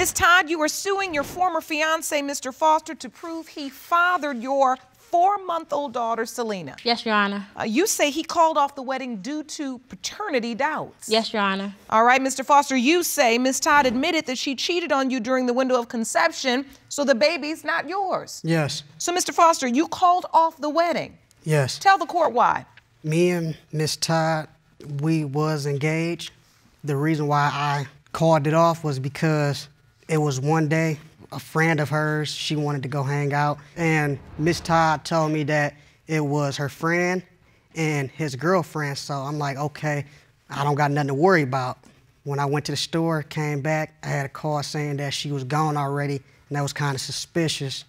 Ms. Todd, you are suing your former fiancé, Mr. Foster, to prove he fathered your four-month-old daughter, Selena. Yes, Your Honor. You say he called off the wedding due to paternity doubts. Yes, Your Honor. All right, Mr. Foster, you say Ms. Todd admitted that she cheated on you during the window of conception, so the baby's not yours. Yes. So, Mr. Foster, you called off the wedding. Yes. Tell the court why. Me and Ms. Todd, we was engaged. The reason why I called it off was because it was one day a friend of hers, she wanted to go hang out, and Miss Todd told me that it was her friend and his girlfriend, so I'm like, okay, I don't got nothing to worry about. When I went to the store, came back, I had a call saying that she was gone already, and that was kind of suspicious.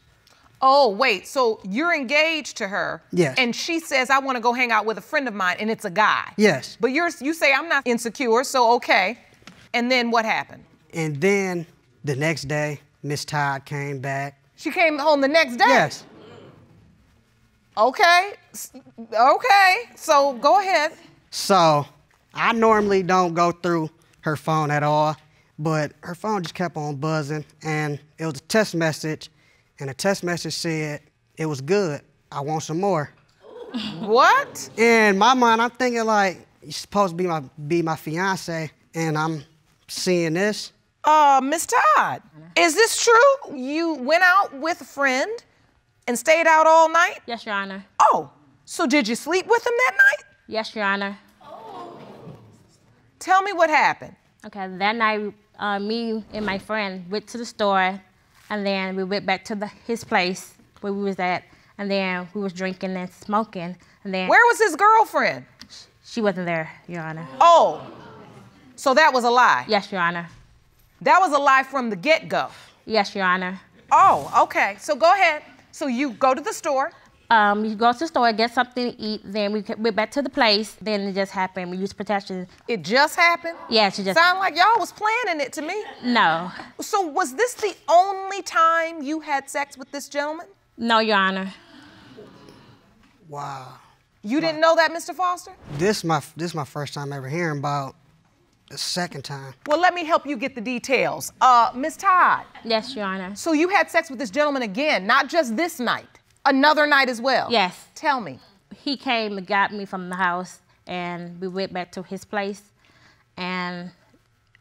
Oh, wait, so you're engaged to her, yes, and she says, I want to go hang out with a friend of mine, and it's a guy. Yes. But you say, I'm not insecure, so okay. And then what happened? And then the next day, Miss Todd came back. She came home the next day? Yes. Okay. Okay. So go ahead. So I normally don't go through her phone at all, but her phone just kept on buzzing, and it was a text message, and the text message said, it was good, I want some more. What? In my mind, I'm thinking like, you're supposed to be my fiance, and I'm seeing this. Miss Todd, is this true? You went out with a friend and stayed out all night? Yes, Your Honor. Oh, so did you sleep with him that night? Yes, Your Honor. Oh. Tell me what happened. Okay, that night, me and my friend went to the store, and then we went back to his place where we was at, and then we was drinking and smoking, and then... Where was his girlfriend? She wasn't there, Your Honor. Oh, so that was a lie? Yes, Your Honor. That was a lie from the get-go. Yes, Your Honor. Oh, okay. So go ahead. So you go to the store. You go to the store, get something to eat. Then we went back to the place. Then it just happened. We used protection. It just happened? Yes, it just. Sound like y'all was planning it to me. No. So was this the only time you had sex with this gentleman? No, Your Honor. Wow. You didn't know that, Mr. Foster? This my first time ever hearing about. The second time. Well, let me help you get the details. Miss Todd. Yes, Your Honor. So you had sex with this gentleman again, not just this night, another night as well? Yes. Tell me. He came and got me from the house, and we went back to his place, and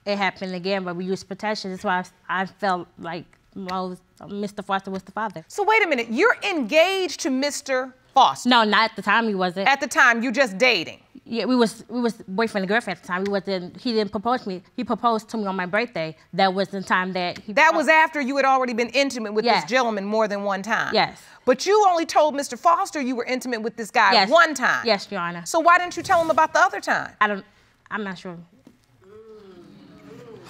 it happened again, but we used protection. That's why I felt like Mr. Foster was the father. So wait a minute, you're engaged to Mr. Foster? No, not at the time he wasn't. At the time, you just dating? Yeah, we was boyfriend and girlfriend at the time. He didn't propose to me. He proposed to me on my birthday. That was the time that he... That was after you had already been intimate with this gentleman more than one time. Yes. But you only told Mr. Foster you were intimate with this guy one time. Yes, Your Honor. So why didn't you tell him about the other time? I'm not sure.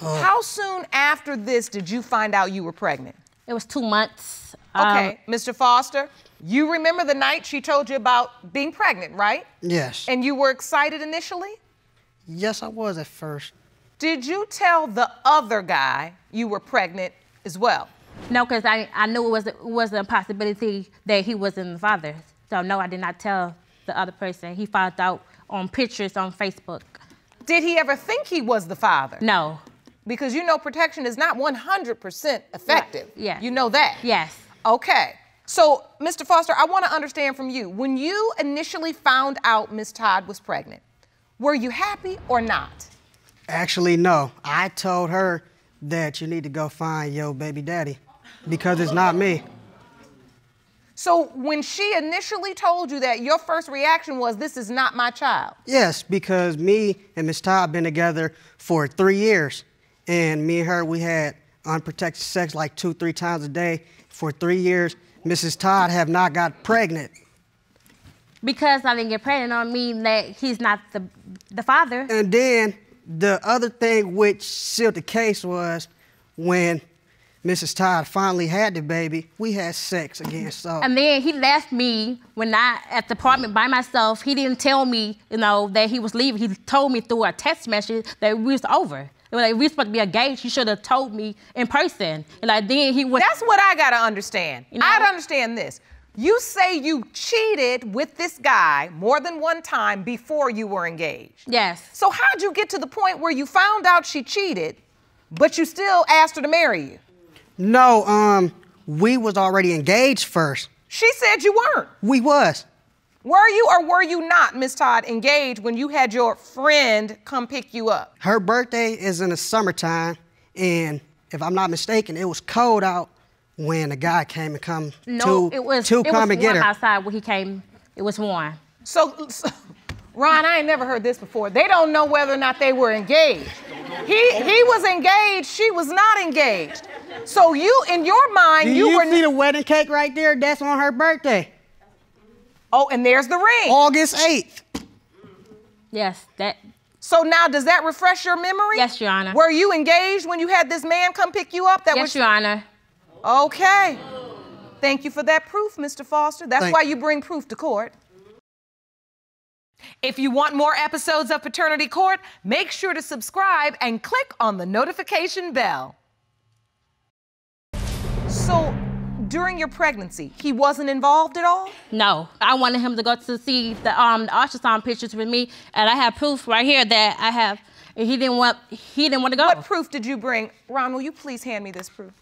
How soon after this did you find out you were pregnant? It was 2 months. Okay, Mr. Foster, you remember the night she told you about being pregnant, right? Yes. And you were excited initially? Yes, I was at first. Did you tell the other guy you were pregnant as well? No, because I knew it wasn't a possibility that he wasn't the father. So no, I did not tell the other person. He found out on pictures on Facebook. Did he ever think he was the father? No. Because you know protection is not 100% effective. Right. Yeah. You know that? Yes. Okay, so Mr. Foster, I want to understand from you, when you initially found out Ms. Todd was pregnant, were you happy or not? Actually, no. I told her that you need to go find your baby daddy because it's not me. So when she initially told you that, your first reaction was, this is not my child? Yes, because me and Ms. Todd been together for 3 years, and me and her, we had unprotected sex like 2-3 times a day. For 3 years, Mrs. Todd have not got pregnant. Because I didn't get pregnant don't mean that he's not the father. And then the other thing which sealed the case was when Mrs. Todd finally had the baby, we had sex again, so. And then he left me when I at the apartment by myself. He didn't tell me, you know, that he was leaving. He told me through a text message that we was over. Like, we were supposed to be engaged. You should have told me in person. And like, then he went... That's what I gotta understand. You know? I understand this. You say you cheated with this guy more than one time before you were engaged. Yes. So how'd you get to the point where you found out she cheated But you still asked her to marry you. No, we was already engaged first. She said you weren't. We was. Were you or were you not, Ms. Todd, engaged when you had your friend come pick you up? Her birthday is in the summertime, and if I'm not mistaken, it was cold out when the guy came and come to come and get her. No, it was warm outside when he came. It was warm. So Ron, I ain't never heard this before. They don't know whether or not they were engaged. He was engaged, she was not engaged. So you, in your mind, you were... Do you see the wedding cake right there? That's on her birthday. Oh, and there's the ring. August 8th. Yes, that... So now, does that refresh your memory? Yes, Your Honor. Were you engaged when you had this man come pick you up? That yes, was... Your Honor. Okay. Thank you for that proof, Mr. Foster. That's why you bring proof to court. If you want more episodes of Paternity Court, make sure to subscribe and click on the notification bell. So, during your pregnancy, he wasn't involved at all? No. I wanted him to go to see the ultrasound pictures with me, and I have proof right here that I have. And he didn't want to go. What proof did you bring? Ron, will you please hand me this proof?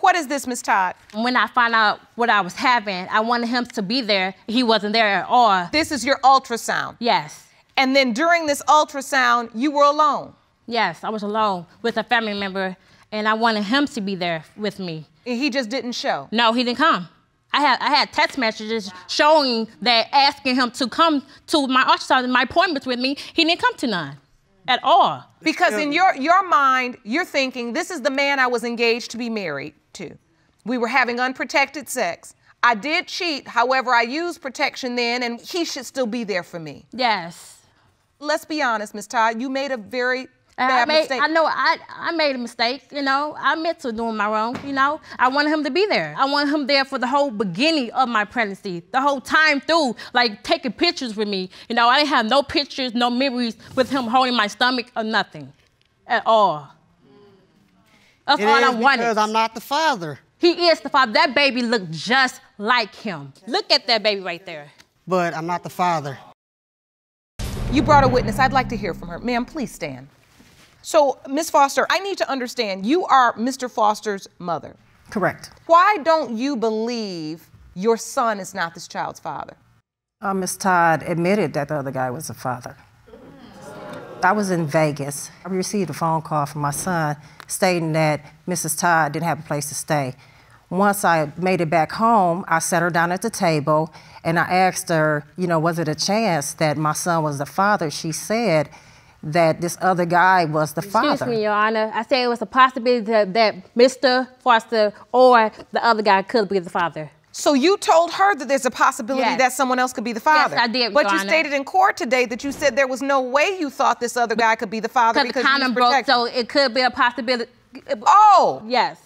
What is this, Ms. Todd? When I found out what I was having, I wanted him to be there. He wasn't there at all. This is your ultrasound? Yes. And then during this ultrasound, you were alone? Yes, I was alone with a family member, and I wanted him to be there with me. And he just didn't show? No, he didn't come. I had text messages showing that, asking him to come to my ultrasound and my appointments with me. He didn't come to none. At all. Because in your mind, you're thinking, this is the man I was engaged to be married to. We were having unprotected sex. I did cheat, however, I used protection then, and he should still be there for me. Yes. Let's be honest, Ms. Todd, you made a very bad mistake. I know I made a mistake, you know. I meant to do my wrong, you know. I wanted him to be there. I wanted him there for the whole beginning of my pregnancy, the whole time through, like taking pictures with me. You know, I didn't have no pictures, no memories with him holding my stomach or nothing at all. That's all I wanted. Because I'm not the father. He is the father. That baby looked just like him. Look at that baby right there. But I'm not the father. You brought a witness. I'd like to hear from her. Ma'am, please stand. So, Ms. Foster, I need to understand, you are Mr. Foster's mother. Correct. Why don't you believe your son is not this child's father? Ms. Todd admitted that the other guy was the father. I was in Vegas. I received a phone call from my son stating that Mrs. Todd didn't have a place to stay. Once I made it back home, I sat her down at the table and I asked her, you know, was it a chance that my son was the father? She said that this other guy was the father. Excuse me, Your Honor. I said it was a possibility that Mr. Foster or the other guy could be the father. So you told her that there's a possibility that someone else could be the father. Yes, I did, But Your Honor. Stated in court today that you said there was no way you thought this other guy could be the father because the condom broke, so it could be a possibility. Oh! Yes.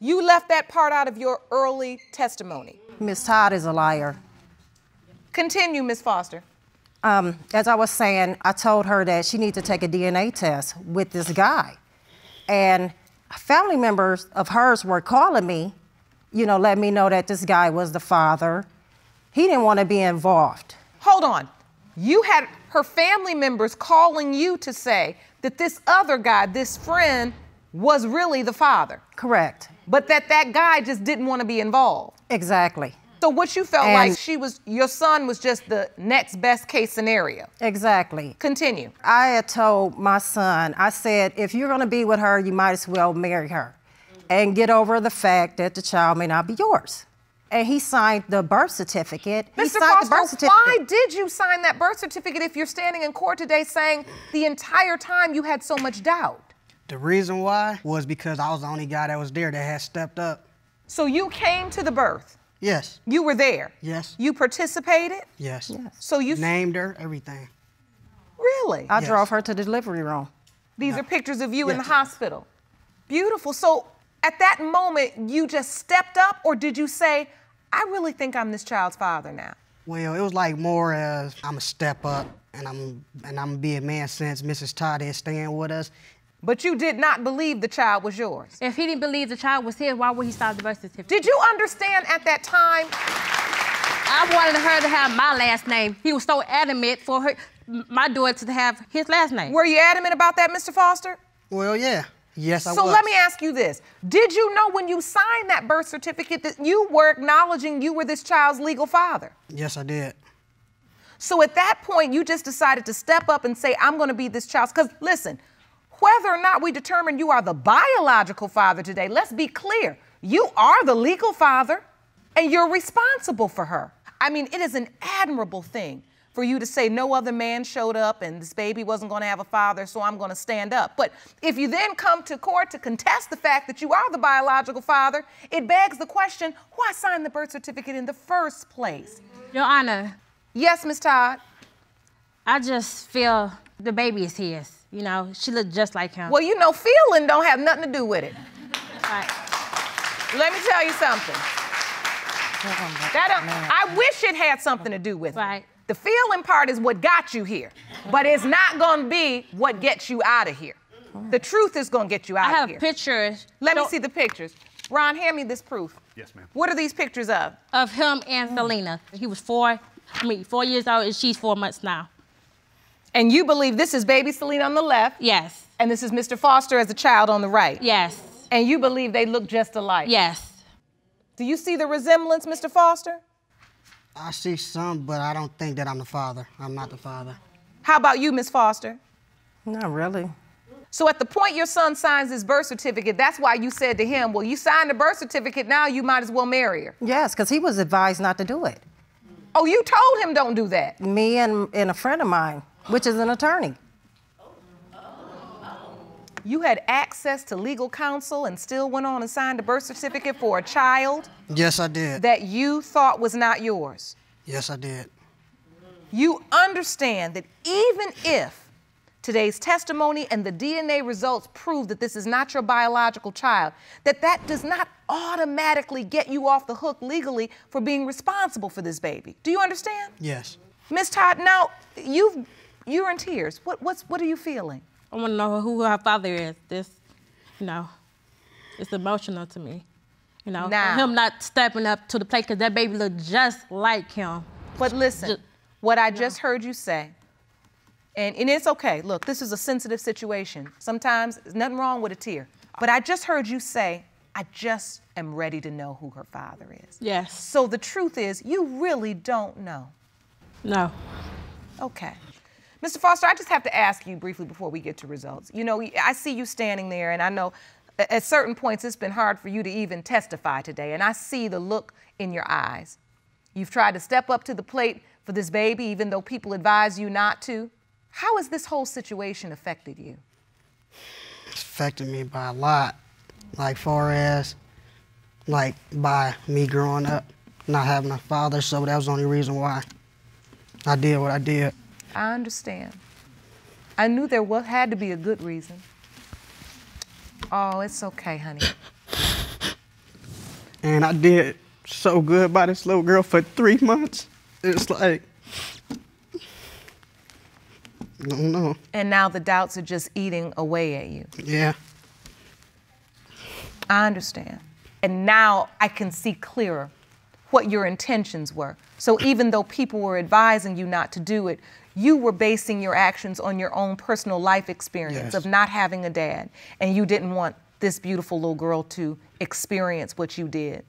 You left that part out of your early testimony. Ms. Todd is a liar. Continue, Ms. Foster. As I was saying, I told her that she needed to take a DNA test with this guy. And family members of hers were calling me, you know, let me know that this guy was the father. He didn't want to be involved. Hold on. You had her family members calling you to say that this other guy, this friend, was really the father. Correct. But that guy just didn't want to be involved. Exactly. So what you felt like your son was just the next best case scenario. Exactly. Continue. I had told my son, I said, if you're going to be with her, you might as well marry her and get over the fact that the child may not be yours. And he signed the birth certificate. Mr. Foster, why did you sign that birth certificate if you're standing in court today saying the entire time you had so much doubt? The reason why was because I was the only guy that was there that had stepped up. So you came to the birth? Yes. You were there? Yes. You participated? Yes. So you... Named her, everything. Really? I drove her to the delivery room. These are pictures of you in the hospital. Beautiful. So... At that moment, you just stepped up, or did you say, I really think I'm this child's father now? Well, it was like more as I'm a step up, and I'm gonna be a man since Mrs. Todd is staying with us. But you did not believe the child was yours. If he didn't believe the child was his, why would he sign the birth certificate? Did you understand at that time? I wanted her to have my last name. He was so adamant for her my daughter to have his last name. Were you adamant about that, Mr. Foster? Well, yeah. Yes, I was. So let me ask you this. Did you know when you signed that birth certificate that you were acknowledging you were this child's legal father? Yes, I did. So at that point, you just decided to step up and say, I'm gonna be this child's, because listen, whether or not we determine you are the biological father today, let's be clear, you are the legal father and you're responsible for her. I mean, it is an admirable thing for you to say no other man showed up and this baby wasn't gonna have a father, so I'm gonna stand up. But if you then come to court to contest the fact that you are the biological father, it begs the question, why sign the birth certificate in the first place? Your Honor. Yes, Ms. Todd? I just feel the baby is his. You know, she looked just like him. Well, you know, feeling don't have nothing to do with it. Right. Let me tell you something. I wish it had something to do with it. Right. The feeling part is what got you here, but it's not gonna be what gets you out of here. The truth is gonna get you out of here. I have pictures. Let me see the pictures. Ron, hand me this proof. Yes, ma'am. What are these pictures of? Of him and Selena. He was 4 years old and she's 4 months now. And you believe this is baby Selena on the left? Yes. And this is Mr. Foster as a child on the right? Yes. And you believe they look just alike? Yes. Do you see the resemblance, Mr. Foster? I see some, but I don't think that I'm the father. I'm not the father. How about you, Ms. Foster? Not really. So at the point your son signs his birth certificate, that's why you said to him, well, you signed the birth certificate, now you might as well marry her. Yes, because he was advised not to do it. Oh, you told him don't do that? Me and a friend of mine, which is an attorney. You had access to legal counsel and still went on and signed a birth certificate for a child? Yes, I did. That you thought was not yours? Yes, I did. You understand that even if today's testimony and the DNA results prove that this is not your biological child, that that does not automatically get you off the hook legally for being responsible for this baby. Do you understand? Yes. Ms. Todd, now, you're in tears. What are you feeling? I want to know who her father is. This, you know, it's emotional to me. You know, him not stepping up to the plate because that baby looked just like him. But listen, what I just heard you say, and it's okay. Look, this is a sensitive situation. Sometimes there's nothing wrong with a tear. But I just heard you say, I just am ready to know who her father is. Yes. So the truth is, you really don't know. No. Okay. Mr. Foster, I just have to ask you briefly before we get to results. You know, I see you standing there, and I know at certain points it's been hard for you to even testify today, and I see the look in your eyes. You've tried to step up to the plate for this baby, even though people advise you not to. How has this whole situation affected you? It's affected me by a lot, like far as, like by me growing up, not having a father, so that was the only reason why I did what I did. I understand. I knew there had to be a good reason. Oh, it's okay, honey. And I did so good by this little girl for 3 months. It's like, I don't know. And now the doubts are just eating away at you. Yeah. I understand. And now I can see clearer what your intentions were. So even though people were advising you not to do it, you were basing your actions on your own personal life experience of not having a dad, and you didn't want this beautiful little girl to experience what you did.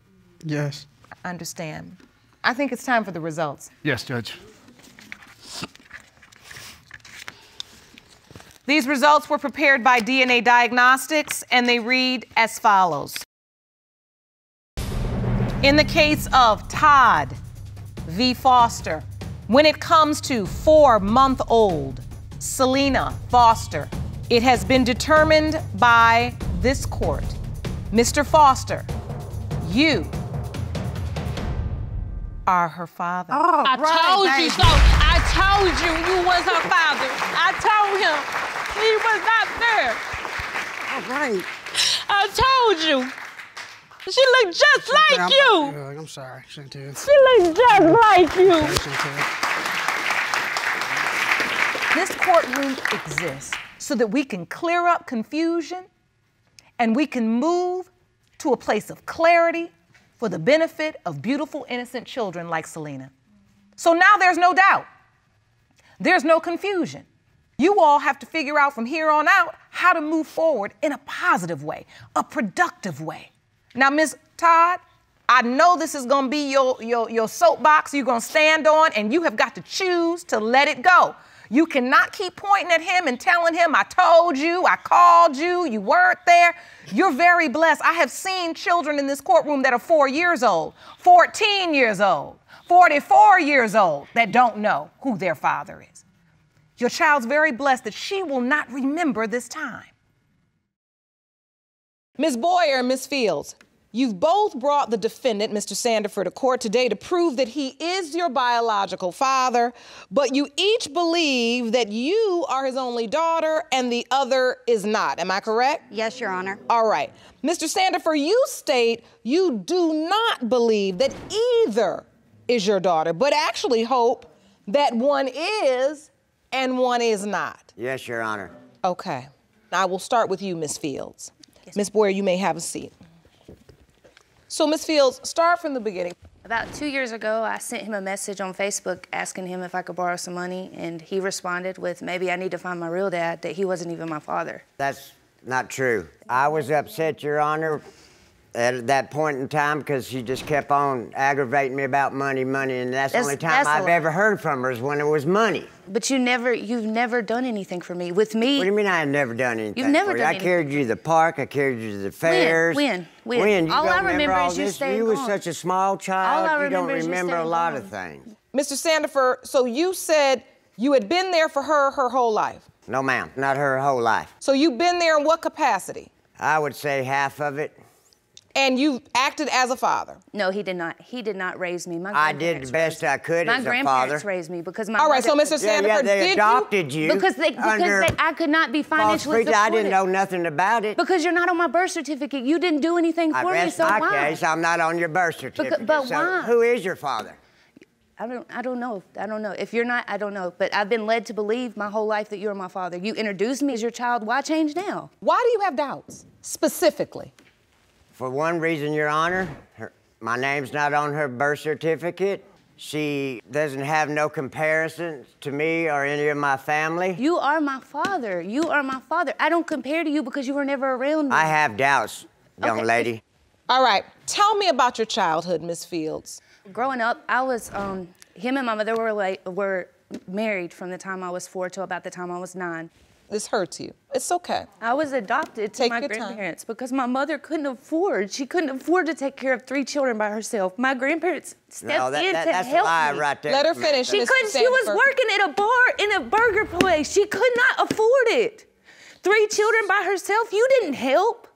Yes. I understand. I think it's time for the results. Yes, Judge. These results were prepared by DNA Diagnostics, and they read as follows. In the case of Todd v. Foster, when it comes to 4-month-old Selena Foster, it has been determined by this court. Mr. Foster, you are her father. Oh, I told you so. I told you was her father. I told him he was not there. All right. I told you. She looked just like you. I'm sorry, Chantel. She looked just like you. This courtroom exists so that we can clear up confusion and we can move to a place of clarity for the benefit of beautiful, innocent children like Selena. So now there's no doubt. There's no confusion. You all have to figure out from here on out how to move forward in a positive way, a productive way. Now, Ms. Todd, I know this is gonna be your soapbox you're gonna stand on, and you have got to choose to let it go. You cannot keep pointing at him and telling him, I told you, I called you, you weren't there. You're very blessed. I have seen children in this courtroom that are 4 years old, 14 years old, 44 years old that don't know who their father is. Your child's very blessed that she will not remember this time. Ms. Boyer and Ms. Fields, you've both brought the defendant, Mr. Sandiford, to court today to prove that he is your biological father, but you each believe that you are his only daughter and the other is not. Am I correct? Yes, Your Honor. All right. Mr. Sandiford, you state you do not believe that either is your daughter, but actually hope that one is and one is not. Yes, Your Honor. Okay. I will start with you, Ms. Fields. Yes. Ms. Boyer, you may have a seat. So, Ms. Fields, start from the beginning. About 2 years ago, I sent him a message on Facebook asking him if I could borrow some money, and he responded with, maybe I need to find my real dad, that he wasn't even my father. That's not true. I was upset, Your Honor, at that point in time because she just kept on aggravating me about money, and that's the only time I've ever heard from her is when it was money. But you've never done anything for me. With me... What do you mean I've never done anything for you? I carried you to the park, I carried you to the fairs. When? You all don't remember all this? You were such a small child, you don't remember a lot of things. Mr. Sandiford, so you said you had been there for her whole life? No, ma'am, not her whole life. So you've been there in what capacity? I would say half of it. And you acted as a father? No, he did not. He did not raise me. I did the best I could as a father. My grandparents raised me because my... All right, so Mr. Sandiford, they adopted you because I could not be financially supported. I didn't know nothing about it. Because you're not on my birth certificate. You didn't do anything for me, so why? My case, I'm not on your birth certificate. But why? Who is your father? I don't know. If you're not, I don't know. But I've been led to believe my whole life that you're my father. You introduced me as your child. Why change now? Why do you have doubts, specifically? For one reason, Your Honor, my name's not on her birth certificate. She doesn't have no comparison to me or any of my family. You are my father. You are my father. I don't compare to you because you were never around me. I have doubts, young lady. All right. Tell me about your childhood, Ms. Fields. Growing up, I was, him and my mother were married from the time I was 4 till about the time I was 9. This hurts you. It's okay. I was adopted to my grandparents because my mother couldn't afford. She couldn't afford to take care of 3 children by herself. My grandparents stepped in to help me. Right there. Let her finish. She couldn't. She was working at a bar in a burger place. She could not afford it. 3 children by herself. You didn't help.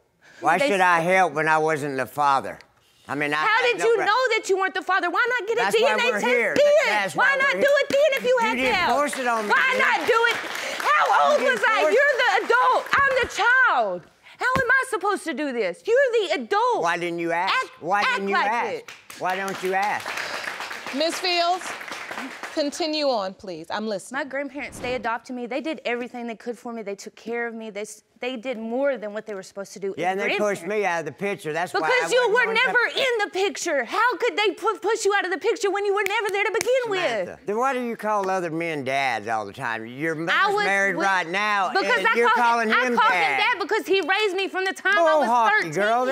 Why should I help when I wasn't the father? I mean, how did you know that you weren't the father? Why not get a DNA test then? Why not do it then if you had to? Force it on me. Why not do it? How old was I? You're the adult. I'm the child. How am I supposed to do this? You're the adult. Why didn't you ask? Why don't you ask? Ms. Fields, continue on, please. I'm listening. My grandparents, they adopted me. They did everything they could for me. They took care of me. They did more than what they were supposed to do. Yeah, and they pushed me out of the picture. That's why. Because you were never in the picture. How could they push you out of the picture when you were never there to begin with? Then why do you call other men dads all the time? Your mother's married right now, and you're calling him dad. I call him dad because he raised me from the time I was 13. Girl,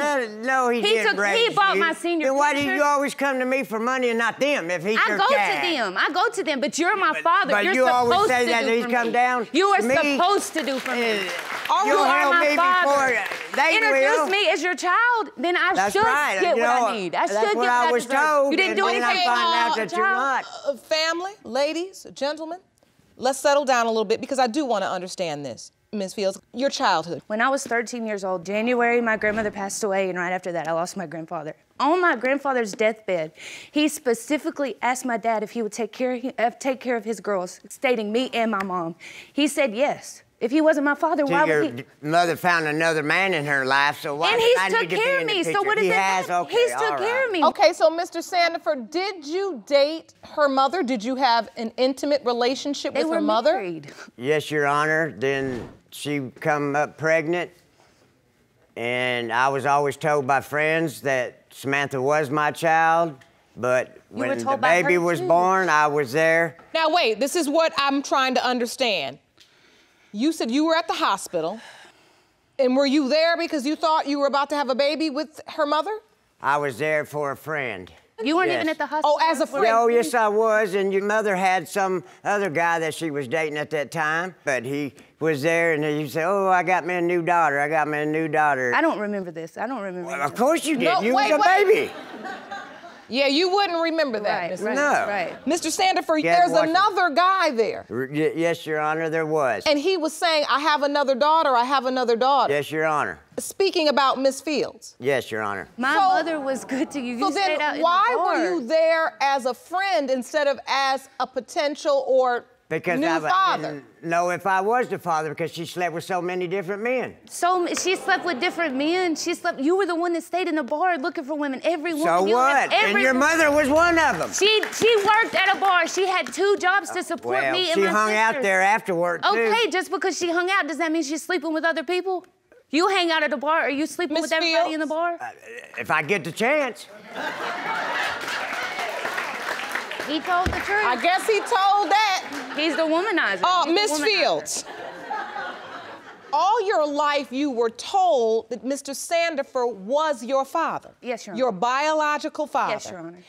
no, he didn't raise you. He bought my senior picture. Then why do you always come to me for money and not them if he's your dad? I go to them, but you're my father. But you always say that he's come down. You are supposed to do for me. You are my father. Introduce me as your child, then I should get what I need. I should get what I was told. You didn't do anything. Family, ladies, gentlemen, let's settle down a little bit because I do want to understand this, Ms. Fields. Your childhood. When I was 13 years old, January, my grandmother passed away, and right after that, I lost my grandfather. On my grandfather's deathbed, he specifically asked my dad if he would take care of his girls, stating me and my mom. He said yes. If he wasn't my father, why would he? Your mother found another man in her life, so why did I need to be in the picture? And he's took care of me, so what does that mean? He's took care of me. Okay, so Mr. Sandiford, did you date her mother? Did you have an intimate relationship with her mother? They were married. Yes, Your Honor. Then she come up pregnant, and I was always told by friends that Samantha was my child. But when the baby was born, I was there. Now, wait, this is what I'm trying to understand. You said you were at the hospital, and were you there because you thought you were about to have a baby with her mother? I was there for a friend. You weren't even at the hospital? Oh, as a friend? Oh, yes, I was, and your mother had some other guy that she was dating at that time, but he was there, and he said, oh, I got me a new daughter, I got me a new daughter. I don't remember this, I don't remember this. Of course you did, no, you was a baby. Yeah, you wouldn't remember that, Mr. Right. Mr. Sandiford, there's another guy there. Yes, Your Honor, there was. And he was saying, I have another daughter, I have another daughter. Yes, Your Honor. Speaking about Miss Fields. Yes, Your Honor. My mother was good to you. So then why were you there as a friend instead of as a potential or new father? No, if I was the father, because she slept with so many different men. So she slept with different men. She slept. You were the one that stayed in the bar looking for women. Every woman. So what? And your mother was one of them. She worked at a bar. She had two jobs to support me and my sister. She hung out there afterward. Okay, just because she hung out, does that mean she's sleeping with other people? You hang out at a bar. Are you sleeping with everybody in the bar? If I get the chance. He told the truth. I guess he told that. He's the womanizer. Oh, Miss Fields. All your life you were told that Mr. Sandiford was your father. Yes, Your Honor. Your biological father. Yes, Your Honor.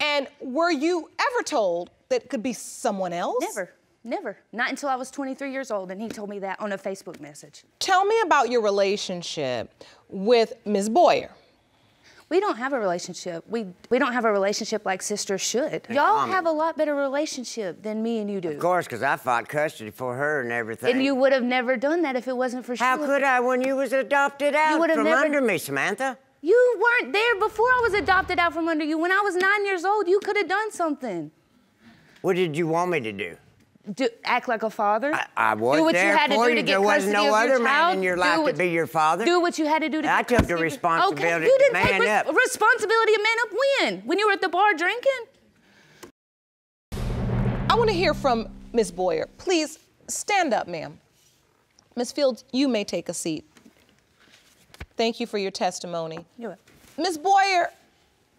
And were you ever told that it could be someone else? Never. Never. Not until I was 23 years old, and he told me that on a Facebook message. Tell me about your relationship with Ms. Boyer. We don't have a relationship. We don't have a relationship like sisters should. Y'all have a lot better relationship than me and you do. Of course, because I fought custody for her and everything. And you would have never done that if it wasn't for How could I when you was adopted out from under me, Samantha? You weren't there before I was adopted out from under you. When I was 9 years old, you could have done something. What did you want me to do? Act like a father. I was do what there you had for to do you. To get there was no other man in your life to be your father. Do what you had to do to get custody. I took the responsibility. Okay, you didn't take responsibility of man up when you were at the bar drinking. I want to hear from Ms. Boyer. Please stand up, ma'am. Ms. Fields, you may take a seat. Thank you for your testimony. You're welcome. Ms. Boyer,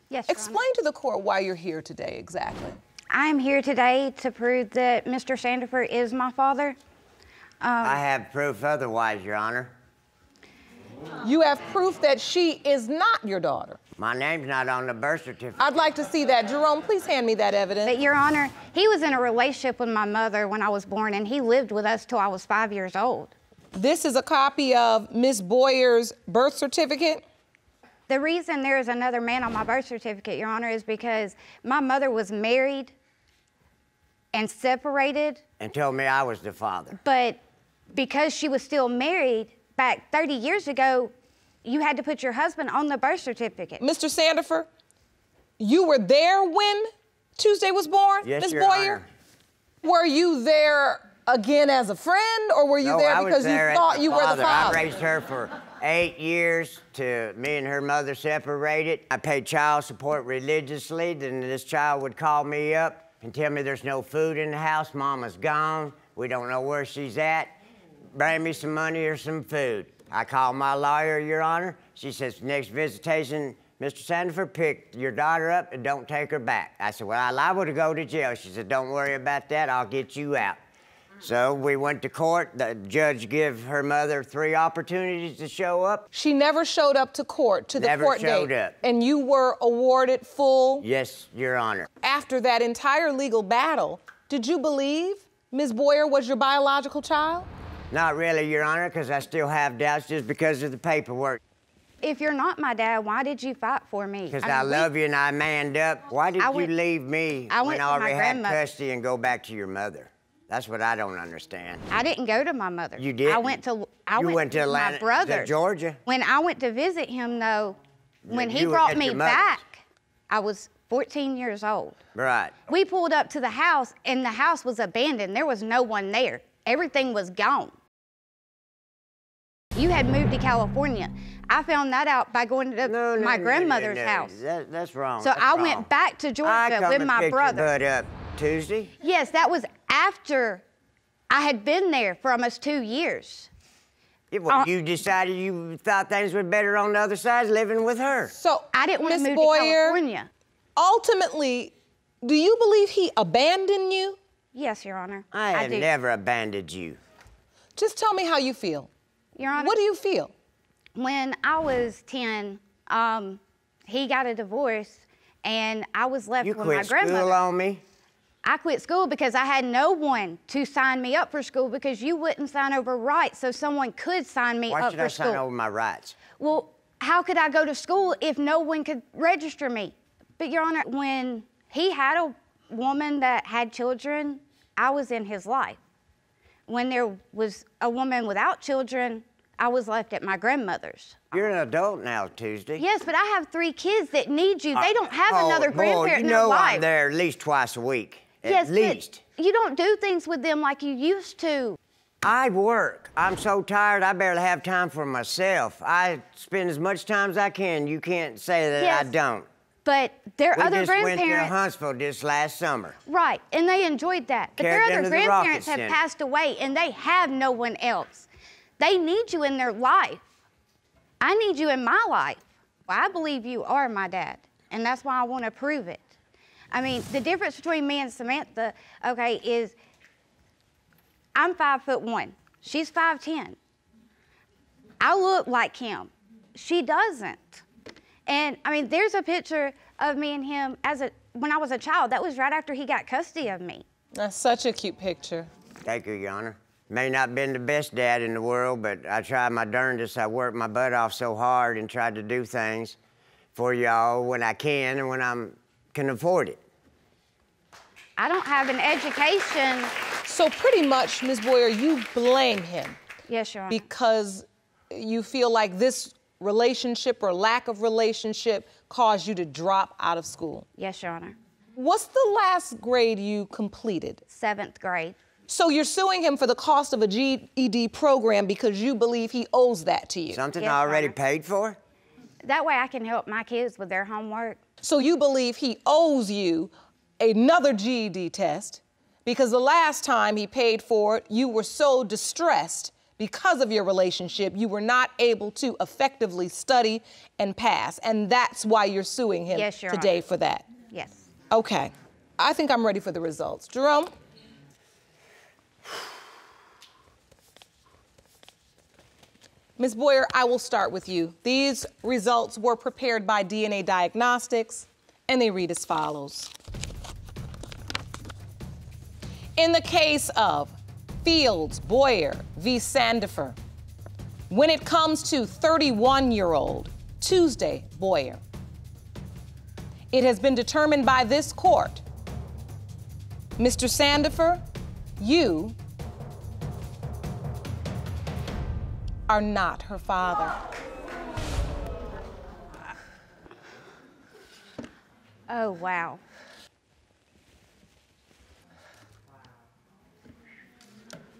yes, explain to the court why you're here today exactly. I'm here today to prove that Mr. Sandiford is my father. I have proof otherwise, Your Honor. You have proof that she is not your daughter. My name's not on the birth certificate. I'd like to see that. Jerome, please hand me that evidence. But, Your Honor, he was in a relationship with my mother when I was born, and he lived with us till I was 5 years old. This is a copy of Ms. Boyer's birth certificate? The reason there is another man on my birth certificate, Your Honor, is because my mother was married and separated. And told me I was the father. But because she was still married back 30 years ago, you had to put your husband on the birth certificate. Mr. Sandiford, you were there when Tuesday was born? Yes, Ms. Boyer? Honor. Were you there again as a friend, or were you there because there you thought you were the father? I raised her for 8 years to me and her mother separated. I paid child support religiously. Then this child would call me up and tell me there's no food in the house, Mama's gone, we don't know where she's at, bring me some money or some food. I called my lawyer, Your Honor. She says, next visitation, Mr. Sandiford, pick your daughter up and don't take her back. I said, well, I'm liable to go to jail. She said, don't worry about that, I'll get you out. So we went to court. The judge gave her mother 3 opportunities to show up. She never showed up to court, to the court date. Never showed up. And you were awarded full? Yes, Your Honor. After that entire legal battle, did you believe Ms. Boyer was your biological child? Not really, Your Honor, because I still have doubts just because of the paperwork. If you're not my dad, why did you fight for me? Because I love you and I manned up. Why did you leave me when I already had custody and go back to your mother? That's what I don't understand. I didn't go to my mother. You did? I went to I went to Atlanta, my brother. To Georgia? When I went to visit him, though, when he brought me back, I was 14 years old. Right. We pulled up to the house, and the house was abandoned. There was no one there. Everything was gone. You had moved to California. I found that out by going to my grandmother's house. That's wrong. So I went back to Georgia with my brother. I come and pick your butt up Tuesday? Yes, that was after I had been there for almost 2 years. You decided you thought things were better on the other side, living with her. So I didn't want to move to California. ultimately, do you believe he abandoned you? Yes, Your Honor. I have never abandoned you. Just tell me how you feel. Your Honor. What do you feel? When I was 10, he got a divorce and I was left with my grandmother. You quit school on me? I quit school because I had no one to sign me up for school because you wouldn't sign over rights, so someone could sign me up for school. Why should I sign over my rights? Well, how could I go to school if no one could register me? But, Your Honor, when he had a woman that had children, I was in his life. When there was a woman without children, I was left at my grandmother's. You're an adult now, Tuesday. Yes, but I have 3 kids that need you. They don't have another grandparent in their life. You know I'm there at least twice a week. Yes, at least. You don't do things with them like you used to. I work. I'm so tired, I barely have time for myself. I spend as much time as I can. You can't say that I don't. But their other grandparents... We just went to Huntsville just last summer. Right, and they enjoyed that. But their other grandparents have passed away, and they have no one else. They need you in their life. I need you in my life. Well, I believe you are my dad, and that's why I want to prove it. I mean, the difference between me and Samantha, okay, is I'm 5'1". She's 5'10". I look like him. She doesn't. And, I mean, there's a picture of me and him when I was a child. That was right after he got custody of me. That's such a cute picture. Thank you, Your Honor. May not have been the best dad in the world, but I tried my darndest. I worked my butt off so hard and tried to do things for y'all when I can and when I can afford it. I don't have an education. So pretty much, Ms. Boyer, you blame him. Yes, Your Honor. Because you feel like this relationship or lack of relationship caused you to drop out of school? Yes, Your Honor. What's the last grade you completed? 7th grade. So you're suing him for the cost of a GED program because you believe he owes that to you? Something I already paid for? That way I can help my kids with their homework. So you believe he owes you another GED test because the last time he paid for it, you were so distressed because of your relationship, you were not able to effectively study and pass, and that's why you're suing him today for that. Yes. Okay, I think I'm ready for the results. Jerome? Ms. Boyer, I will start with you. These results were prepared by DNA Diagnostics, and they read as follows. In the case of Fields, Boyer v. Sandifer. When it comes to 31-year-old Tuesday Boyer, it has been determined by this court, Mr. Sandifer, you are not her father. Oh, wow.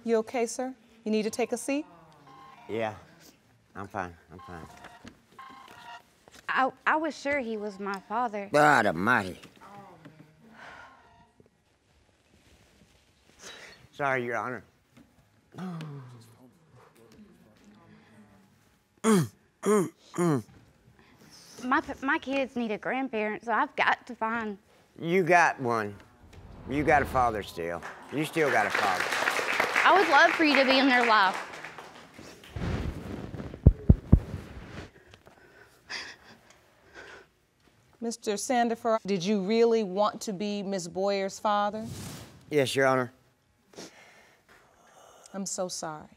You okay, sir? You need to take a seat? Yeah, I'm fine, I'm fine. I was sure he was my father. God almighty. Sorry, Your Honor. My kids need a grandparent, so I've got to find... You got one. You got a father still. You still got a father. I would love for you to be in their life. Mr. Sandifer, did you really want to be Ms. Boyer's father? Yes, Your Honor. I'm so sorry.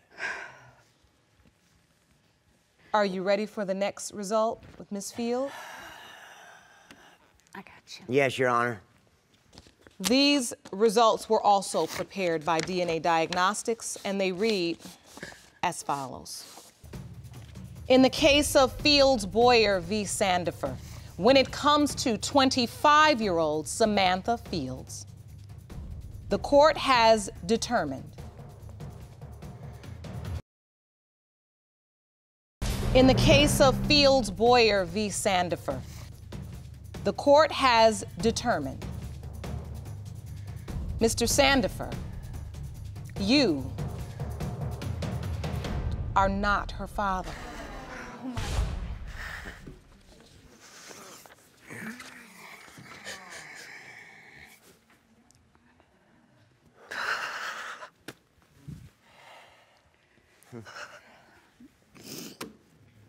Are you ready for the next result with Ms. Field? I got you. Yes, Your Honor. These results were also prepared by DNA Diagnostics, and they read as follows. In the case of Fields Boyer v. Sandifer, when it comes to 25-year-old Samantha Fields, the court has determined. In the case of Fields Boyer v. Sandifer, the court has determined. Mr. Sandifer, you are not her father. Oh my God.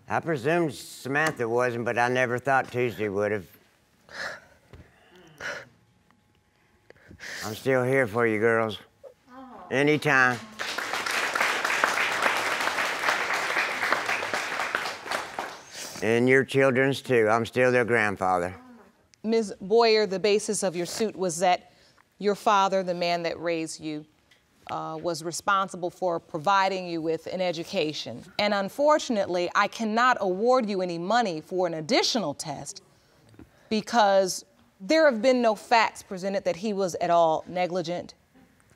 I presume Samantha wasn't, but I never thought Tuesday would have. I'm still here for you girls. Anytime. And your children's too. I'm still their grandfather. Ms. Boyer, the basis of your suit was that your father, the man that raised you, was responsible for providing you with an education. And unfortunately, I cannot award you any money for an additional test because there have been no facts presented that he was at all negligent.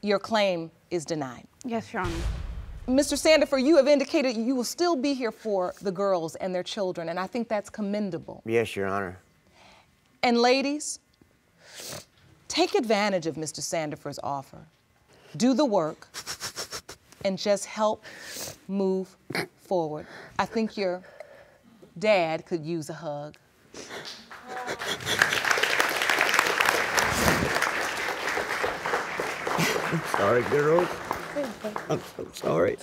Your claim is denied. Yes, Your Honor. Mr. Sandifer, you have indicated you will still be here for the girls and their children, and I think that's commendable. Yes, Your Honor. And ladies, take advantage of Mr. Sandifer's offer. Do the work and just help move forward. I think your dad could use a hug. I'm sorry, girls. I'm so sorry.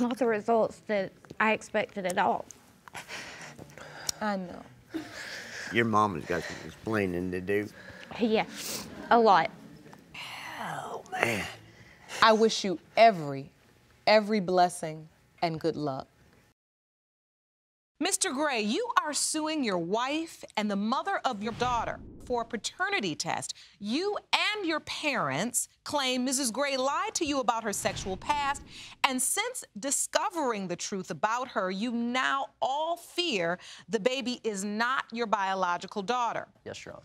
Not the results that I expected at all. I know. Your mama's got some explaining to do. Yeah, a lot. Oh, man. I wish you every blessing and good luck. Mr. Gray, you are suing your wife and the mother of your daughter for a paternity test. You and your parents claim Mrs. Gray lied to you about her sexual past, and since discovering the truth about her, you now all fear the baby is not your biological daughter. Yes, Your Honor.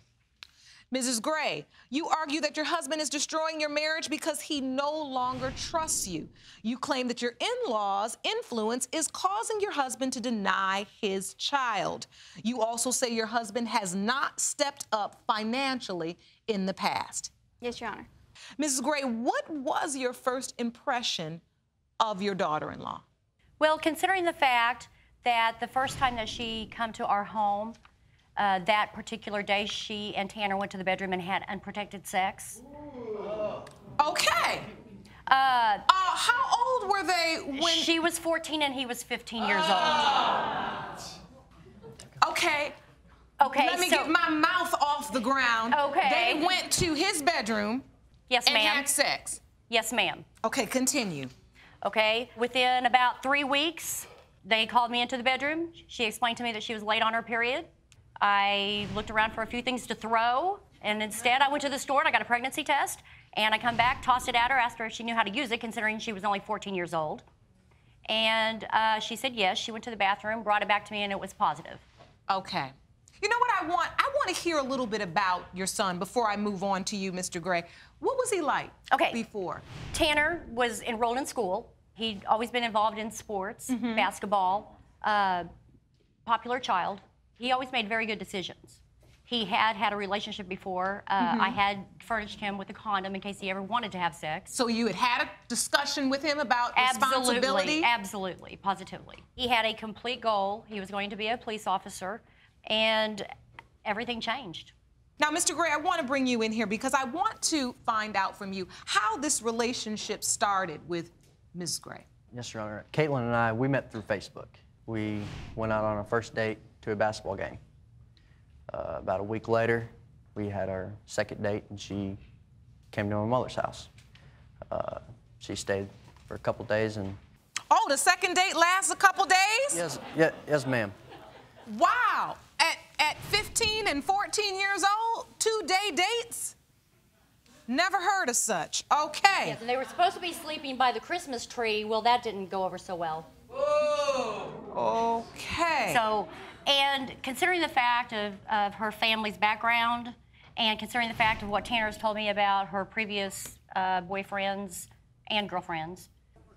Mrs. Gray, you argue that your husband is destroying your marriage because he no longer trusts you. You claim that your in-laws' influence is causing your husband to deny his child. You also say your husband has not stepped up financially in the past. Yes, Your Honor. Mrs. Gray, what was your first impression of your daughter-in-law? Well, considering the fact that the first time that she came to our home, that particular day, she and Tanner went to the bedroom and had unprotected sex. Okay. How old were they when... She was 14 and he was 15 years old. Okay. Okay, let me get my mouth off the ground. Okay. They went to his bedroom. Yes, ma'am. And had sex. Yes, ma'am. Okay, continue. Okay, within about 3 weeks, they called me into the bedroom. She explained to me that she was late on her period. I looked around for a few things to throw, and instead I went to the store and I got a pregnancy test, and I come back, tossed it at her, asked her if she knew how to use it, considering she was only 14 years old. And she said yes. She went to the bathroom, brought it back to me, and it was positive. Okay. You know what I want? I want to hear a little bit about your son before I move on to you, Mr. Gray. What was he like before? Tanner was enrolled in school. He'd always been involved in sports, basketball, popular child. He always made very good decisions. He had had a relationship before. I had furnished him with a condom in case he ever wanted to have sex. So you had had a discussion with him about responsibility? Absolutely, positively. He had a complete goal. He was going to be a police officer, and everything changed. Now, Mr. Gray, I want to bring you in here because I want to find out from you how this relationship started with Ms. Gray. Yes, Your Honor. Caitlin and I, we met through Facebook. We went out on our first date to a basketball game. About a week later, we had our second date, and she came to my mother's house. She stayed for a couple days, and... Oh, the second date lasts a couple days? Yes, yes, ma'am. Wow, at 15 and 14 years old, two-day dates? Never heard of such, okay. Yes, and they were supposed to be sleeping by the Christmas tree. Well, that didn't go over so well. Whoa, okay. So, and considering the fact of her family's background, and considering the fact of what Tanner's told me about her previous boyfriends and girlfriends,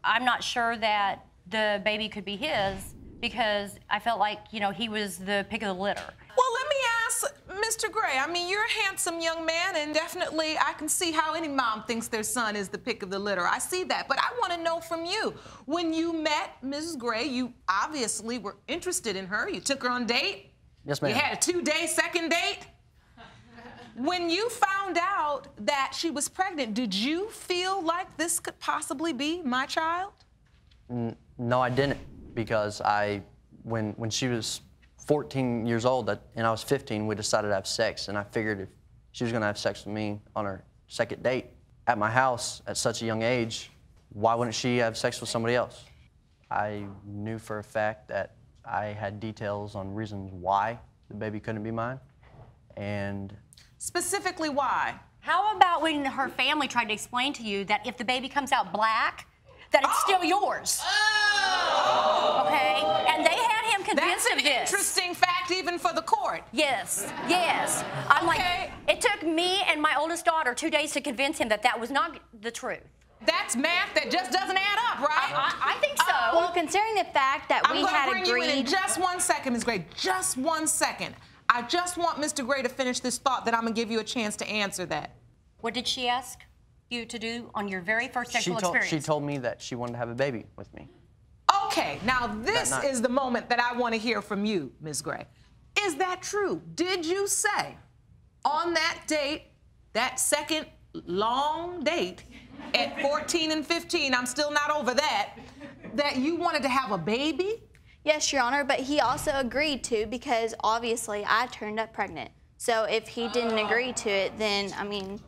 I'm not sure that the baby could be his because I felt like, you know, he was the pick of the litter. Well, let me ask Mr. Gray. I mean, you're a handsome young man, and definitely I can see how any mom thinks their son is the pick of the litter. I see that, but I want to know from you. When you met Mrs. Gray, you obviously were interested in her. You took her on a date. Yes, ma'am. You had a two-day second date. When you found out that she was pregnant, did you feel like this could possibly be my child? No, I didn't, because when she was 14 years old and I was 15, we decided to have sex, and I figured if she was gonna have sex with me on her second date at my house at such a young age, why wouldn't she have sex with somebody else? I knew for a fact that I had details on reasons why the baby couldn't be mine, and... Specifically why? How about when her family tried to explain to you that if the baby comes out black, that it's still yours? Oh! Okay? And they had him convinced of this. That's an interesting fact even for the court. Yes, yes. I'm like, it took me and my oldest daughter 2 days to convince him that that was not the truth. That's math that just doesn't add up, right? I think so. Well, considering the fact that we had agreed... I'm going to bring you in just 1 second, Ms. Gray. Just 1 second. I just want Mr. Gray to finish this thought, then I'm going to give you a chance to answer that. What did she ask you to do on your very first sexual experience? She told me that she wanted to have a baby with me. Okay, now this is the moment that I want to hear from you, Ms. Gray. Is that true? Did you say on that date, that second long date, at 14 and 15, I'm still not over that, that you wanted to have a baby? Yes, Your Honor, but he also agreed to, because obviously I turned up pregnant. So if he didn't agree to it, then, I mean...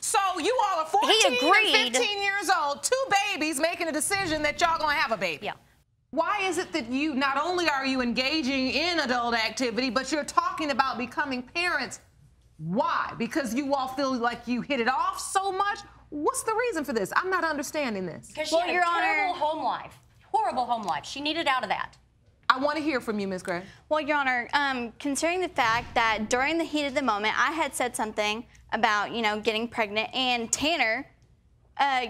So you all are 14 and 15 years old, 2 babies, making a decision that y'all gonna have a baby. Yeah. Why is it that you, not only are you engaging in adult activity, but you're talking about becoming parents? Why? Because you all feel like you hit it off so much? What's the reason for this? I'm not understanding this. Because she had a terrible home life. Horrible home life. She needed out of that. I want to hear from you, Ms. Gray. Well, Your Honor, considering the fact that during the heat of the moment, I had said something about, you know, getting pregnant, and Tanner,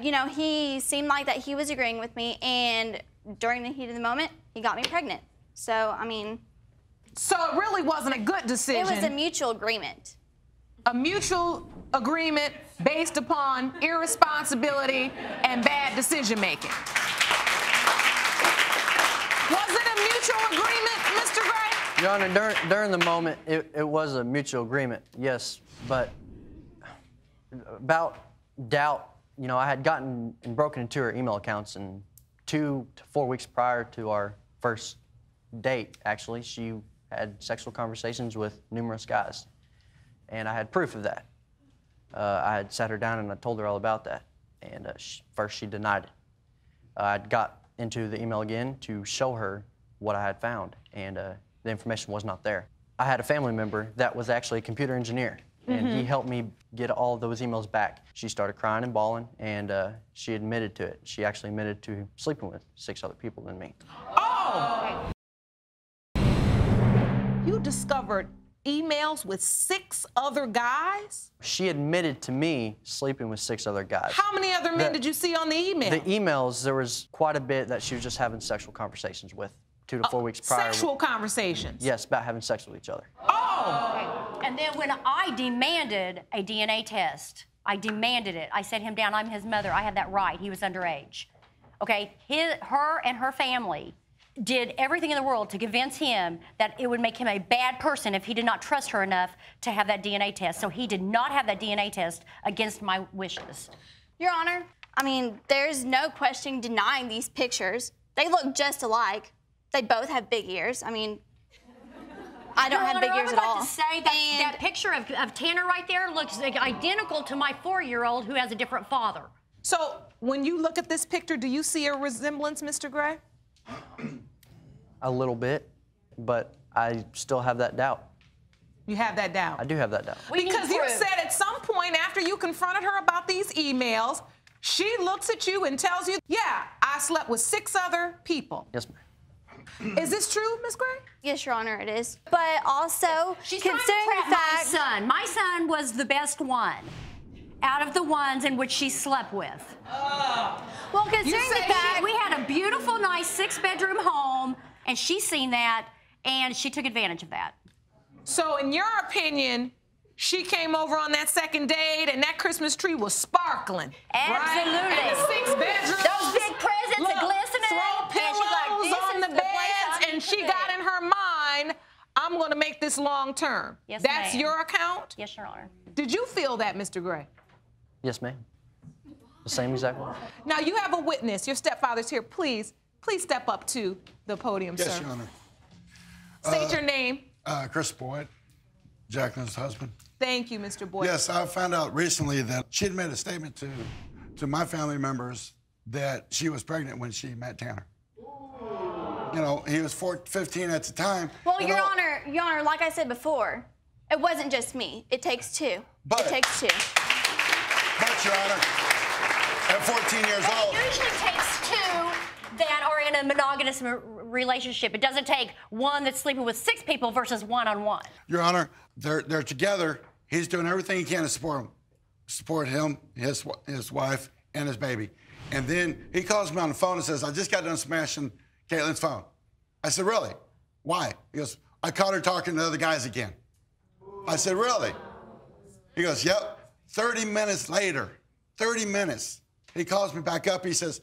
you know, he seemed like that he was agreeing with me, and during the heat of the moment, he got me pregnant. So, I mean... So it really wasn't a good decision. It was a mutual agreement. A mutual agreement based upon irresponsibility and bad decision-making. Was it a mutual agreement, Mr. Gray? Your Honor, during the moment, it was a mutual agreement, yes, but about doubt, you know, I had gotten and broken into her email accounts, and 2 to 4 weeks prior to our first date, actually, she had sexual conversations with numerous guys, and I had proof of that. I had sat her down and I told her all about that, and first she denied it. I'd got into the email again to show her what I had found, and the information was not there. I had a family member that was actually a computer engineer, and he helped me get all those emails back. She started crying and bawling, and she admitted to it. She actually admitted to sleeping with 6 other people than me. Oh! You discovered emails with 6 other guys? She admitted to me sleeping with 6 other guys. How many other men did you see on the email? The emails, there was quite a bit that she was just having sexual conversations with 2 to 4 weeks prior. Sexual conversations? Yes, about having sex with each other. Oh! Okay. And then when I demanded a DNA test, I demanded it. I set him down. I'm his mother. I had that right. He was underage. Okay? Her and her family did everything in the world to convince him that it would make him a bad person if he did not trust her enough to have that DNA test. So he did not have that DNA test against my wishes. Your Honor, I mean, there's no question denying these pictures. They look just alike. They both have big ears. I mean, I don't have big ears at all. I was about to say that picture of Tanner right there looks identical to my 4-year-old who has a different father. So when you look at this picture, do you see a resemblance, Mr. Gray? A little bit, but I still have that doubt. You have that doubt? I do have that doubt. Because you said at some point after you confronted her about these emails, she looks at you and tells you, yeah, I slept with 6 other people. Yes, ma'am. Is this true, Ms. Gray? Yes, Your Honor, it is. But also, considering the fact... My son was the best one out of the ones in which she slept with. Well, considering the fact we had a beautiful, nice 6-bedroom home, and she's seen that, and she took advantage of that. So, in your opinion, she came over on that second date, and that Christmas tree was sparkling. Absolutely. Right? And the 6 bedrooms. Those big presents are glistening. Throw pillows on the beds, and she got in her mind, I'm going to make this long term. Yes, ma'am. That's your account? Yes, Your Honor. Did you feel that, Mr. Gray? Yes, ma'am. The same exact one. Now, you have a witness. Your stepfather's here. Please, please step up to the podium, sir. Yes, Your Honor. State your name. Chris Boyd, Jacqueline's husband. Thank you, Mr. Boyd. Yes, I found out recently that she had made a statement to my family members that she was pregnant when she met Tanner. You know, he was 15 at the time. Well, Your Honor, like I said before, it wasn't just me. It takes two. But, it takes two. But, Your Honor, at 14 years old... It usually takes two that are in a monogamous relationship. It doesn't take one that's sleeping with six people versus one-on-one. Your Honor, they're together. He's doing everything he can to support him, his wife, and his baby. And then he calls me on the phone and says, I just got done smashing Caitlin's phone. I said, really? Why? He goes, I caught her talking to other guys again. I said, really? He goes, yep. 30 minutes later, 30 minutes, he calls me back up. He says,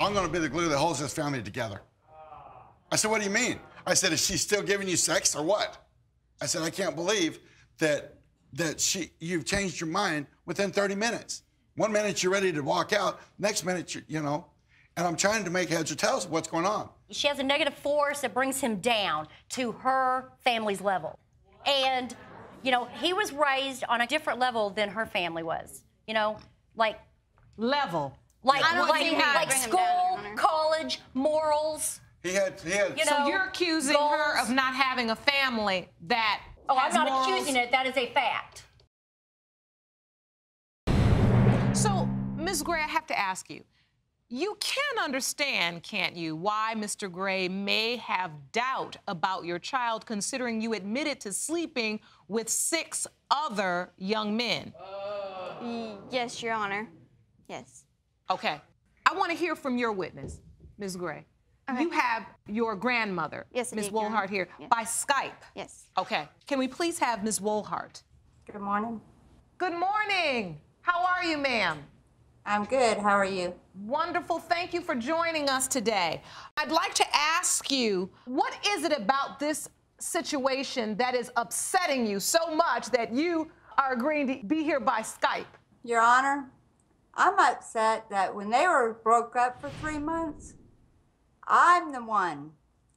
I'm going to be the glue that holds this family together. I said, what do you mean? I said, is she still giving you sex or what? I said, I can't believe that you've changed your mind within 30 minutes. 1 minute you're ready to walk out, next minute, you know, and I'm trying to make heads or tails of what's going on. She has a negative force that brings him down to her family's level. And, you know, he was raised on a different level than her family was. You know, like... Level. Like, I don't like school, down, college, morals. He had... You know, so you're accusing her of not having a family that... Oh, I'm not accusing it. That is a fact. So, Ms. Gray, I have to ask you. You can understand, can't you, why Mr. Gray may have doubt about your child, considering you admitted to sleeping with six other young men? Yes, Your Honor. Yes. Okay. I want to hear from your witness, Ms. Gray. Okay. You have your grandmother, yes, Ms. Woolhart, here, yes, by Skype. Yes. Okay. Can we please have Ms. Woolhart? Good morning. Good morning. How are you, ma'am? I'm good. How are you? Wonderful. Thank you for joining us today. I'd like to ask you, what is it about this situation that is upsetting you so much that you are agreeing to be here by Skype? Your Honor, I'm upset that when they were broke up for 3 months, I'm the one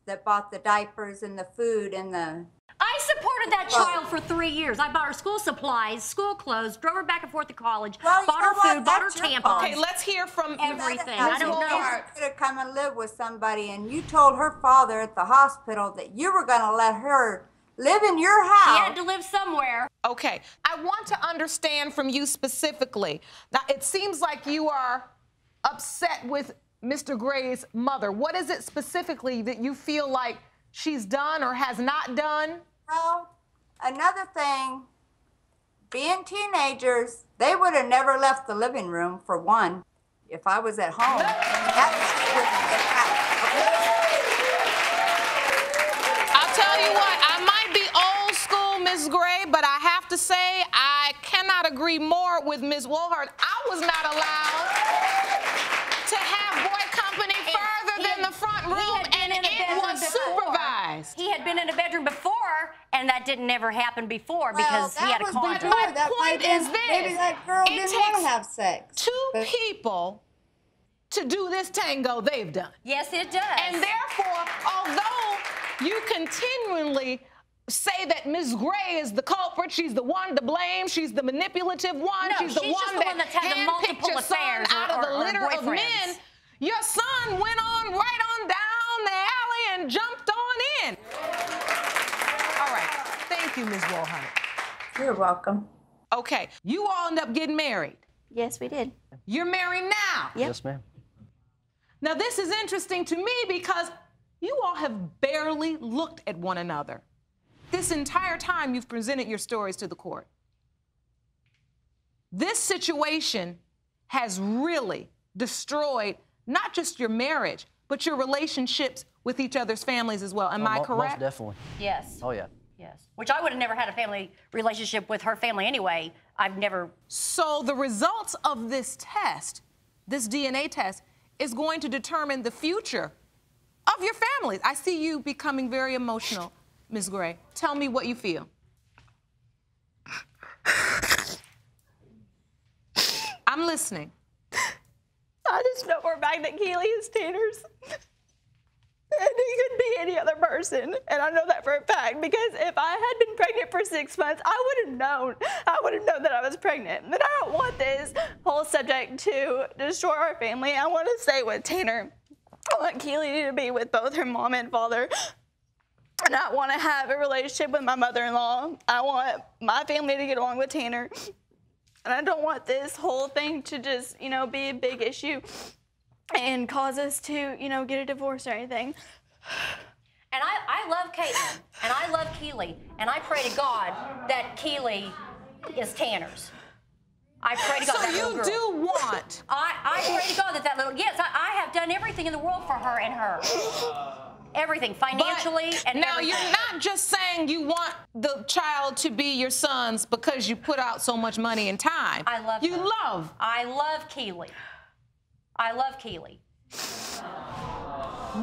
that bought the diapers and the food and the... I supported that child for 3 years. I bought her school supplies, school clothes, drove her back and forth to college, bought her food, bought her tampons. Okay, let's hear from everything. I don't know. You could have come and lived with somebody, and you told her father at the hospital that you were going to let her live in your house. She had to live somewhere. Okay, I want to understand from you specifically. Now, it seems like you are upset with Mr. Gray's mother. What is it specifically that you feel like she's done or has not done? Well, another thing, being teenagers, they would have never left the living room, for one, if I was at home. I'll tell you what, I might be old school, Ms. Gray, but I have to say I cannot agree more with Ms. Woolhart. I was not allowed to have boy company further than the front room, and it was supervised. He had been in a bedroom before, and that didn't ever happen before because he had a condom. My point is this. Maybe that girl didn't want to have sex. Two people to do this tango they've done. Yes, it does. And therefore, although you continually say that Ms. Gray is the culprit, she's the one to blame, she's the manipulative one, she's the one that's had multiple affairs out of the litter of men, your son went on right on down the alley and jumped on in. All right. Thank you, Ms. Woolhart. You're welcome. Okay. You all end up getting married. Yes, we did. You're married now? Yep. Yes, ma'am. Now, this is interesting to me because you all have barely looked at one another. This entire time you've presented your stories to the court. This situation has really destroyed not just your marriage, but your relationships with each other's families as well. Am I correct? Most definitely. Yes. Oh, yeah. Yes. Which I would have never had a family relationship with her family anyway. I've never... So the results of this test, this DNA test, is going to determine the future of your families. I see you becoming very emotional, Ms. Gray. Tell me what you feel. I'm listening. I just know for a fact that Keeley is Tanner's. And it could be any other person, and I know that for a fact, because if I had been pregnant for 6 months, I would have known. I would have known that I was pregnant. But I don't want this whole subject to destroy our family. I want to stay with Tanner. I want Keeley to be with both her mom and father. And I want to have a relationship with my mother-in-law. I want my family to get along with Tanner. And I don't want this whole thing to just, you know, be a big issue and cause us to, you know, get a divorce or anything. And I love Caitlin, and I love Keeley, and I pray to God that Keeley is Tanner's. I pray to God that little girl. So you do want. I pray to God that that little, yes, I have done everything in the world for her and her. Everything, financially and now everything. You're not just saying you want the child to be your son's because you put out so much money and time. I love you her. Love. I love Keeley. I love Keeley.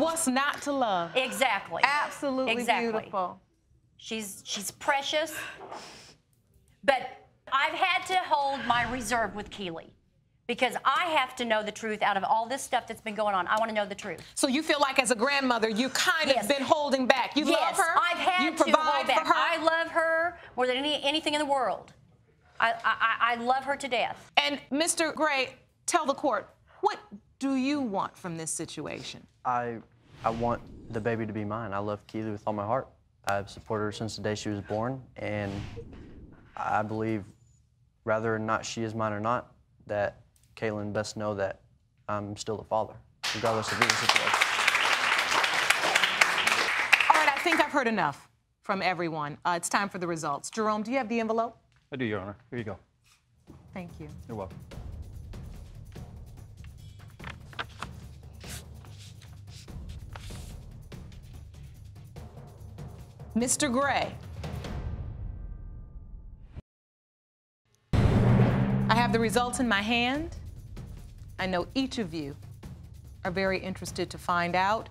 What's not to love? Exactly. Absolutely beautiful. She's precious. But I've had to hold my reserve with Keeley because I have to know the truth out of all this stuff that's been going on. I want to know the truth. So you feel like as a grandmother, you kind of been holding back. You love her? I've had you to provide for her. I love her more than anything in the world. I love her to death. And Mr. Gray, tell the court, what do you want from this situation? I want the baby to be mine. I love Keeley with all my heart. I've supported her since the day she was born, and I believe, rather or not she is mine or not, that Caitlin best know that I'm still the father, regardless of the situation. All right, I think I've heard enough from everyone. It's time for the results. Jerome, do you have the envelope? I do, Your Honor. Here you go. Thank you. You're welcome. Mr. Gray. I have the results in my hand. I know each of you are very interested to find out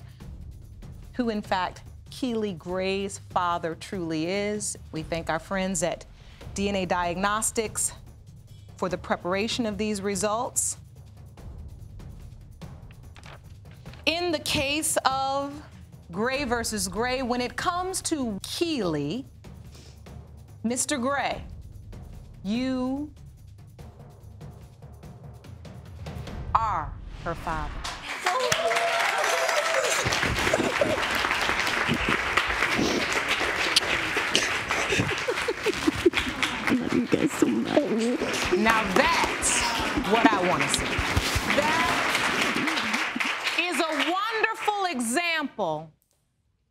who, in fact, Keeley Gray's father truly is. We thank our friends at DNA Diagnostics for the preparation of these results. In the case of Gray versus Gray, when it comes to Keeley, Mr. Gray, you are her father. I love you guys so much. Now that's what I want to see. That is a wonderful example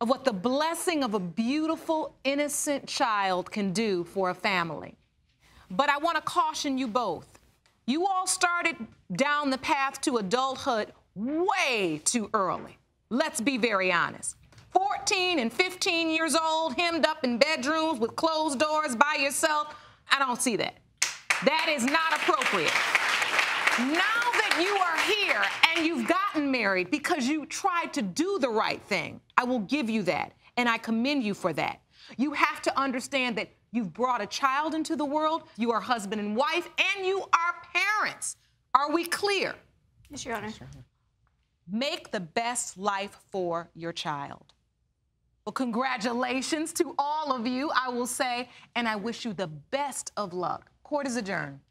of what the blessing of a beautiful, innocent child can do for a family. But I want to caution you both. You all started down the path to adulthood way too early. Let's be very honest. 14 and 15 years old, hemmed up in bedrooms with closed doors by yourself, I don't see that. That is not appropriate. Now that you are here and you've gotten married because you tried to do the right thing, I will give you that, and I commend you for that. You have to understand that you've brought a child into the world, you are husband and wife, and you are parents. Are we clear? Yes, Your Honor. Yes, Your Honor. Make the best life for your child. Well, congratulations to all of you, I will say, and I wish you the best of luck. Court is adjourned.